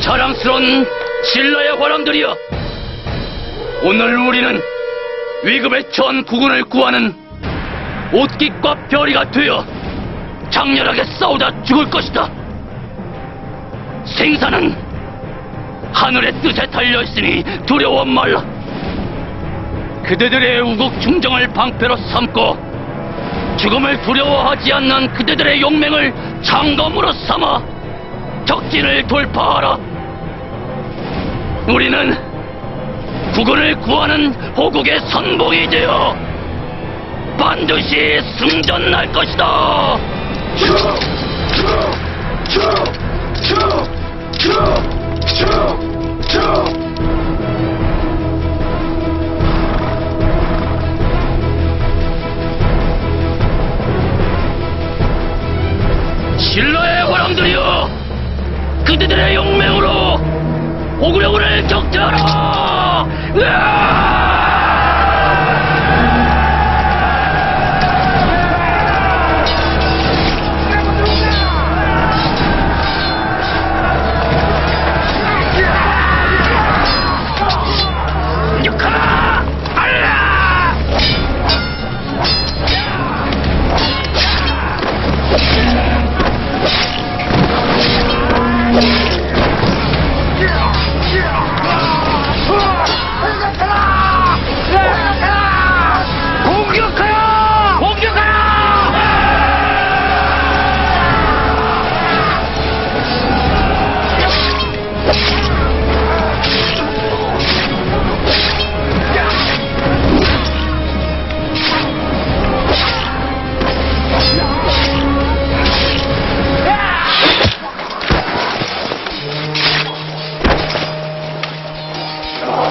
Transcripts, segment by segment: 자랑스러운 신라의 화랑들이여, 오늘 우리는 위급에 처한 국군을 구하는 옷깃과 벼리가 되어 장렬하게 싸우다 죽을 것이다. 생사는 하늘의 뜻에 달려있으니 두려워 말라. 그대들의 우국충정을 방패로 삼고 죽음을 두려워하지 않는 그대들의 용맹을 장검으로 삼아 적진을 돌파하라. 우리는 국군을 구하는 호국의 선봉이 되어 반드시 승전할 것이다. 신라의 화랑들이여, 그대들의 용맹으로 호구령을 격퇴하라!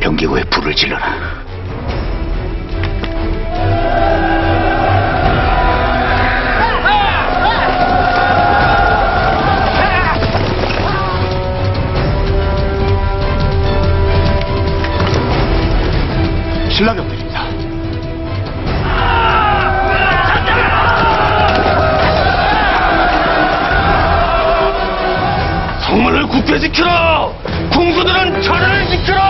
경기고에 불을 질러라. 신라병들입니다. 성문을 굳게 지키라! 궁수들은 전을 지켜라!